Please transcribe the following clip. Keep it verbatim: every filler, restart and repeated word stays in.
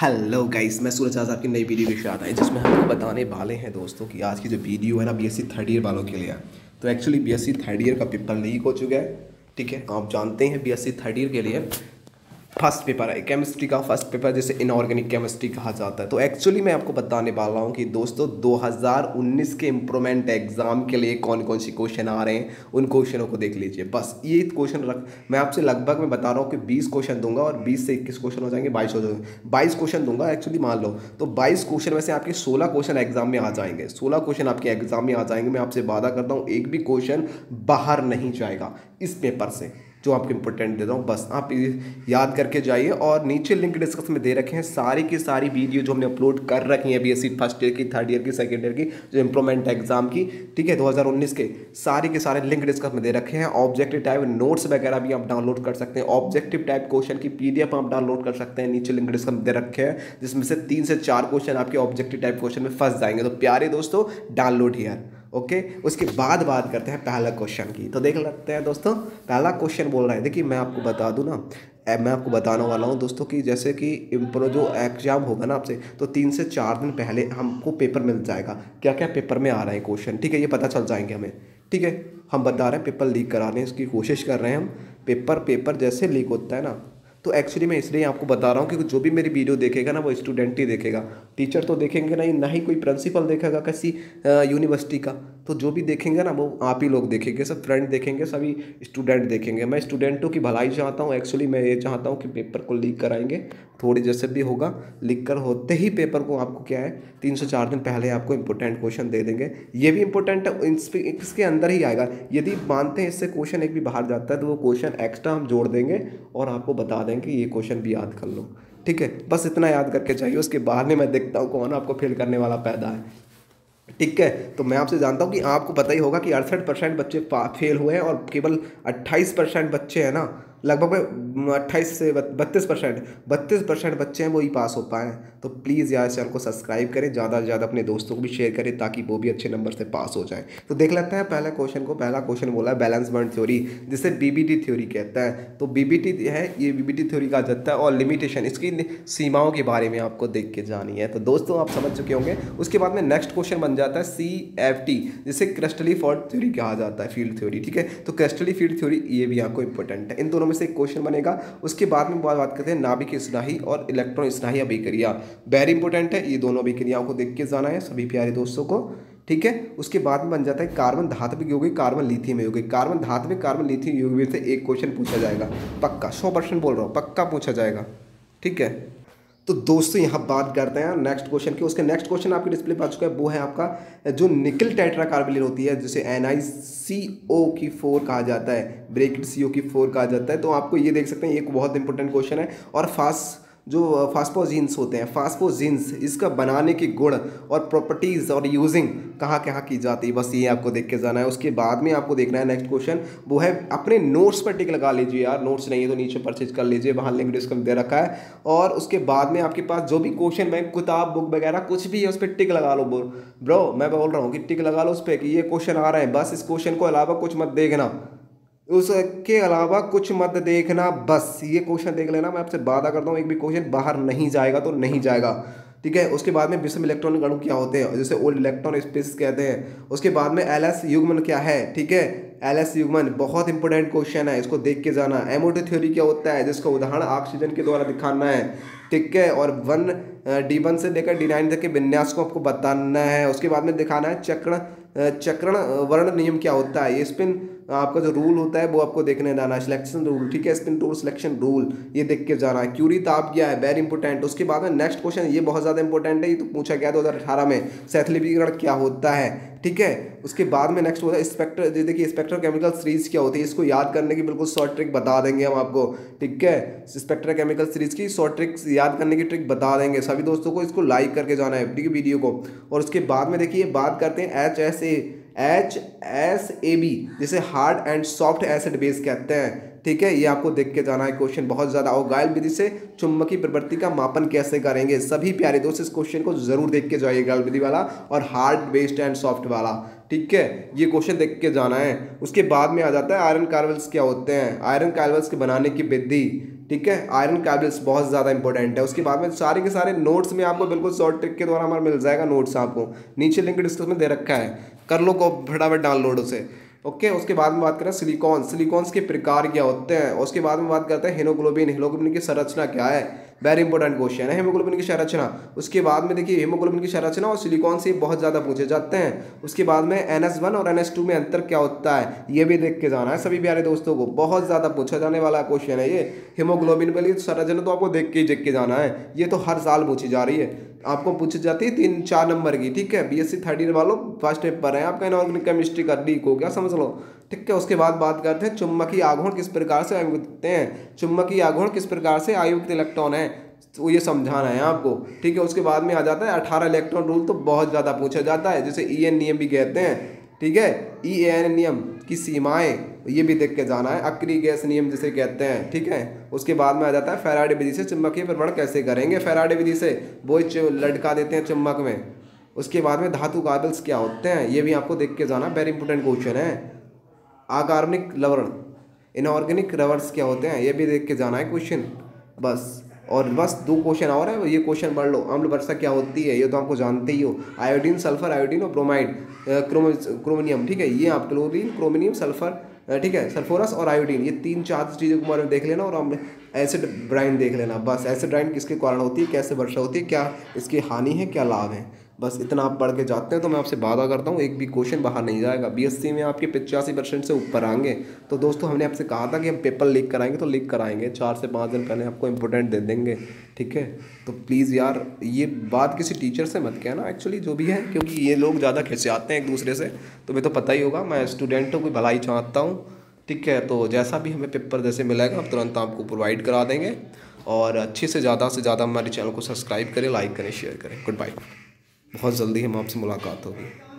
Hello guys, मैं सूरज sir आपकी नई वीडियो के साथ आए जिसमें हम आपको बताने वाले हैं दोस्तों कि आज की जो वीडियो है ना बीएससी थर्ड ईयर वालों के लिए। तो एक्चुअली बीएससी थर्ड ईयर का पेपर लीक हो चुका है, ठीक है। आप जानते हैं बीएससी थर्ड ईयर के लिए फर्स्ट पेपर है केमिस्ट्री का, फर्स्ट पेपर जैसे इनऑर्गेनिक केमिस्ट्री कहा जाता है। तो एक्चुअली मैं आपको बताने वाला हूँ कि दोस्तों दो हज़ार उन्नीस के इम्प्रूवमेंट एग्ज़ाम के लिए कौन कौन से क्वेश्चन आ रहे हैं, उन क्वेश्चनों को देख लीजिए। बस ये क्वेश्चन रख मैं आपसे लगभग मैं बता रहा हूँ कि बीस क्वेश्चन दूंगा और बीस से इक्कीस क्वेश्चन हो जाएंगे, बाईस हो जाएंगे। बाईस क्वेश्चन दूंगा एक्चुअली, मान लो। तो बाईस क्वेश्चन में से आपके सोलह क्वेश्चन एग्जाम में आ जाएंगे, सोलह क्वेश्चन आपके एग्जाम में आ जाएंगे। मैं आपसे वादा करता हूँ एक भी क्वेश्चन बाहर नहीं जाएगा इस पेपर से, जो आपको इंपॉर्टेंट देता हूँ। बस आप याद करके जाइए। और नीचे लिंक डिस्क्रिप्शन में दे रखे हैं सारी की सारी वीडियो जो हमने अपलोड कर रखी है बीएससी फर्स्ट ईयर की, थर्ड ईयर की, सेकंड ईयर की, जो इम्प्रूवमेंट एग्जाम की, ठीक है, दो हज़ार उन्नीस के सारे के सारे लिंक डिस्क्रिप्शन में दे रखे हैं। ऑब्जेक्टिव टाइप नोट्स वगैरह भी आप डाउनलोड कर सकते हैं, ऑब्जेक्टिव टाइप क्वेश्चन की पीडीएफ आप डाउनलोड कर सकते हैं, नीचे लिंक डिस्क्रिप्शन में दे रखे हैं, जिसमें से तीन से चार क्वेश्चन आपके ऑब्जेक्टिव टाइप क्वेश्चन में फंस जाएंगे। तो प्यारे दोस्तों डाउनलोड यार, ओके okay, उसके बाद बात करते हैं पहला क्वेश्चन की। तो देख लगते हैं दोस्तों पहला क्वेश्चन बोल रहा है। देखिए मैं आपको बता दूं ना, मैं आपको बताने वाला हूं दोस्तों कि जैसे कि इम्प्रो जो एग्जाम होगा ना आपसे, तो तीन से चार दिन पहले हमको पेपर मिल जाएगा, क्या क्या पेपर में आ रहा है क्वेश्चन, ठीक है, ये पता चल जाएंगे हमें, ठीक है। हम बता रहे हैं पेपर लीक कराने की कोशिश कर रहे हैं हम, पेपर पेपर जैसे लीक होता है ना। तो एक्चुअली मैं इसलिए आपको बता रहा हूँ क्योंकि जो भी मेरी वीडियो देखेगा ना वो स्टूडेंट ही देखेगा, टीचर तो देखेंगे नहीं, ना ही कोई प्रिंसिपल देखेगा किसी यूनिवर्सिटी का। तो जो भी देखेंगे ना वो आप ही लोग देखेंगे, सब फ्रेंड देखेंगे, सभी स्टूडेंट देखेंगे। मैं स्टूडेंटों की भलाई चाहता हूँ, एक्चुअली मैं ये चाहता हूँ कि पेपर को लीक कराएंगे, थोड़ी जैसे भी होगा लीक कर होते ही पेपर को आपको क्या है तीन से चार दिन पहले आपको इंपॉर्टेंट क्वेश्चन दे देंगे। ये भी इंपॉर्टेंट है, इसके अंदर ही आएगा। यदि मानते हैं इससे क्वेश्चन एक भी बाहर जाता है तो वो क्वेश्चन एक्स्ट्रा हम जोड़ देंगे और आपको बता देंगे कि ये क्वेश्चन भी याद कर लो, ठीक है। बस इतना याद करके चाहिए, उसके बाद में मैं देखता हूँ कौन आपको फेल करने वाला पैदा है, ठीक है। तो मैं आपसे जानता हूँ कि आपको पता ही होगा कि अड़सठ परसेंट बच्चे फेल हुए हैं और केवल अट्ठाईस परसेंट बच्चे हैं ना, लगभग अट्ठाईस से बत्तीस परसेंट बत्तीस परसेंट बच्चे हैं वो ही पास हो पाए हैं। तो प्लीज़ यार चैनल को सब्सक्राइब करें, ज़्यादा से ज़्यादा अपने दोस्तों को भी शेयर करें ताकि वो भी अच्छे नंबर से पास हो जाएं। तो देख लेते हैं पहला क्वेश्चन को। पहला क्वेश्चन बोला है बैलेंस बर्न थ्योरी, जिसे बीबीटी थ्योरी कहता है। तो बीबीटी है, ये बीबीटी थ्योरी कहा जाता है और लिमिटेशन, इसकी सीमाओं के बारे में आपको देख के जानी है। तो दोस्तों आप समझ चुके होंगे। उसके बाद में नेक्स्ट क्वेश्चन बन जाता है सी एफ टी, जिसे क्रिस्टली फॉल्ट थ्योरी कहा जाता है, फील्ड थ्योरी, ठीक है। तो क्रिस्टली फील्ड थ्योरी ये भी आपको इंपॉर्टेंट है, इन दोनों में से एक क्वेश्चन बनेगा। उसके बाद में बात करते हैं नाभिक स्नाही और इलेक्ट्रॉन स्नाही अभिक्रिया, वेरी इंपॉर्टेंट है, ये दोनों अभिक्रियाओं को देख के जाना है सभी प्यारे दोस्तों को, ठीक है। उसके बाद में बन जाता है कार्बन धात्विक यौगिक, कार्बन लिथियम यौगिक, कार्बन धात्विक कार्बन लिथियम यौगिक से एक क्वेश्चन पूछा जाएगा पक्का, सौ परसेंट बोल रहा हूँ पक्का पूछा जाएगा, ठीक है। तो दोस्तों यहाँ बात करते हैं नेक्स्ट क्वेश्चन की। उसके नेक्स्ट क्वेश्चन आपके डिस्प्ले पर आ चुका है, वो है आपका जो निकल टेट्राकार्बोनिल होती है, जिसे एन आई सी ओ की फोर कहा जाता है, ब्रेकेट सी ओ की फोर कहा जाता है। तो आपको ये देख सकते हैं, एक बहुत इंपॉर्टेंट क्वेश्चन है। और फास्ट जो फास्फोजीन्स होते हैं, फास्फोजीन्स इसका बनाने के गुण और प्रॉपर्टीज़ और यूजिंग कहाँ कहाँ की जाती है, बस ये आपको देख के जाना है। उसके बाद में आपको देखना है नेक्स्ट क्वेश्चन, वो है अपने नोट्स पर टिक लगा लीजिए यार, नोट्स नहीं है तो नीचे परचेज कर लीजिए, वहाँ लिंक डिस्क्रिप्शन दे रखा है। और उसके बाद में आपके पास जो भी क्वेश्चन बैंक, किताब, बुक वगैरह कुछ भी है उस पर टिक लगा लो ब्रो, मैं बोल रहा हूँ कि टिक लगा लो उस पर कि ये क्वेश्चन आ रहे हैं, बस इस क्वेश्चन को अलावा कुछ मत देखना, उसके अलावा कुछ मत देखना, बस ये क्वेश्चन देख लेना। मैं आपसे वादा करता हूँ एक भी क्वेश्चन बाहर नहीं जाएगा तो नहीं जाएगा, ठीक है। उसके बाद में विषम इलेक्ट्रॉनिक अणु क्या होते हैं, जैसे ओल्ड इलेक्ट्रॉन स्पेस कहते हैं। उसके बाद में एल एस युग्मन क्या है, ठीक है, एल एस युग्मन बहुत इंपॉर्टेंट क्वेश्चन है, इसको देख के जाना। एमओटी थ्योरी क्या होता है, जिसका उदाहरण ऑक्सीजन के द्वारा दिखाना है, ठीक है। और वन डी वन से लेकर डी नाइन तक के विन्यास को आपको बताना है। उसके बाद में दिखाना है चक्रण चक्रण वर्ण नियम क्या होता है, ये स्पिन आपका जो रूल होता है वो आपको देखने जाना है, सिलेक्शन रूल, ठीक है, स्पिन रूल, सिलेक्शन रूल, ये देख के जाना है। क्यूरी ताप क्या है, वेरी इंपॉर्टेंट। उसके बाद में नेक्स्ट क्वेश्चन, ये बहुत ज़्यादा इंपॉर्टेंट है, ये तो पूछा गया दो हज़ार अठारह में, शैथिलीकरण क्या होता है, ठीक है। उसके बाद में नेक्स्ट होता है स्पेक्ट्र, जी देखिए स्पेक्ट्रो केमिकल सीरीज क्या होती है, इसको याद करने की बिल्कुल शॉर्ट ट्रिक बता देंगे हम आपको, ठीक है। स्पेक्ट्रो केमिकल सीरीज की शॉर्ट ट्रिक्स याद करने की ट्रिक बता देंगे सभी दोस्तों को, इसको लाइक करके जाना है, ठीक है, वीडियो को। और उसके बाद में देखिए बात करते हैं H S A H S A B, जिसे hard and soft acid base कहते हैं, ठीक है, ये आपको देख के जाना है क्वेश्चन बहुत ज़्यादा। और गायल विधि से चुंबकीय प्रवृत्ति का मापन कैसे करेंगे, सभी प्यारे दोस्त इस क्वेश्चन को जरूर देख के जाइए, गायल विधि वाला और हार्ड बेस्ड एंड सॉफ्ट वाला, ठीक है, ये क्वेश्चन देख के जाना है। उसके बाद में आ जाता है आयरन कार्बल्स क्या होते हैं, आयरन कार्बल्स के बनाने की विधि, ठीक है, आयरन कैबल्स बहुत ज़्यादा इंपॉर्टेंट है। उसके बाद में सारे के सारे नोट्स में आपको बिल्कुल शॉर्ट ट्रिक के द्वारा हमारा मिल जाएगा, नोट्स आपको नीचे लिंक डिस्क्रिप्शन में दे रखा है, कर लो को फटाफट डाउनलोड उसे। ओके okay, उसके बाद में बात करें सिलिकॉन, सिलिकॉन्स के प्रकार क्या होते हैं। उसके बाद में बात करते हैं हीमोग्लोबिन, हीमोग्लोबिन की संरचना क्या है, वेरी इंपॉर्टेंट क्वेश्चन है हीमोग्लोबिन की संरचना। उसके बाद में देखिए हीमोग्लोबिन की संरचना और सिलिकॉन से बहुत ज़्यादा पूछे जाते हैं। उसके बाद में एन एस वन और एन एस टू में अंतर क्या होता है, ये भी देख के जाना है सभी प्यारे दोस्तों को, बहुत ज़्यादा पूछा जाने वाला क्वेश्चन है ये। हीमोग्लोबिन वाली संरचना तो आपको देख के देख के जाना है, ये तो हर साल पूछी जा रही है, आपको पूछी जाती है तीन चार नंबर की। ठीक है, B S C third year वालों फर्स्ट पेपर है आपका, इनऑर्गेनिक केमिस्ट्री का लीक हो गया समझ लो। ठीक है, उसके बाद बात करते हैं चुम्बकीय आघूर्ण किस प्रकार से आयुक्त हैं, चुम्बकीय आघूर्ण किस प्रकार से आयुक्त इलेक्ट्रॉन है, तो ये समझाना है आपको। ठीक है, उसके बाद में आ जाता है अठारह इलेक्ट्रॉन रूल, तो बहुत ज़्यादा पूछा जाता है, जिसे ई एन नियम भी कहते हैं। ठीक है, ई एन नियम की सीमाएँ ये भी देख के जाना है, अक्री गैस नियम जिसे कहते हैं। ठीक है, उसके बाद में आ जाता है फैराडे विधि से चुम्बकीय भ्रमण कैसे करेंगे, फैराडे विधि से वो लटका देते हैं चुम्बक में। उसके बाद में धातु कार्बल्स क्या होते हैं, ये भी आपको देख के जाना, वेरी इंपॉर्टेंट क्वेश्चन है। अकार्बनिक लवण, इनऑर्गेनिक रवर्स क्या होते हैं, ये भी देख के जाना है क्वेश्चन। बस और बस दो क्वेश्चन और है, ये क्वेश्चन पढ़ लो। अम्ल वर्षा क्या होती है, ये तो आपको जानते ही हो, आयोडीन सल्फर, आयोडीन और ब्रोमाइड, क्रोमिनियम। ठीक है, ये आप क्लोरीन, क्रोमिनियम, सल्फर, ठीक है, सल्फोरस और आयोडीन, ये तीन चार चीज़ों के बारे में देख लेना। और एसिड ब्राइन देख लेना, बस एसिड ब्राइन किसके कारण होती है, कैसे वर्षा होती है, क्या इसकी हानि है, क्या लाभ है, बस इतना आप पढ़ के जाते हैं तो मैं आपसे वादा करता हूँ एक भी क्वेश्चन बाहर नहीं जाएगा। बीएससी में आपके पचासी परसेंट से ऊपर आएंगे। तो दोस्तों हमने आपसे कहा था कि हम पेपर लीक कराएंगे, तो लीक कराएंगे, चार से पाँच दिन पहले आपको इम्पोर्टेंट दे देंगे। ठीक है, तो प्लीज़ यार ये बात किसी टीचर से मत कहना, एक्चुअली जो भी है, क्योंकि ये लोग ज़्यादा खिंचाते हैं एक दूसरे से, तुम्हें तो पता ही होगा। मैं स्टूडेंटों की भलाई चाहता हूँ। ठीक है, तो जैसा भी हमें पेपर जैसे मिलेगा हम तुरंत आपको प्रोवाइड करा देंगे। और अच्छे से ज़्यादा से ज़्यादा हमारे चैनल को सब्सक्राइब करें, लाइक करें, शेयर करें। गुड बाय, बहुत जल्दी हम आपसे मुलाकात होगी।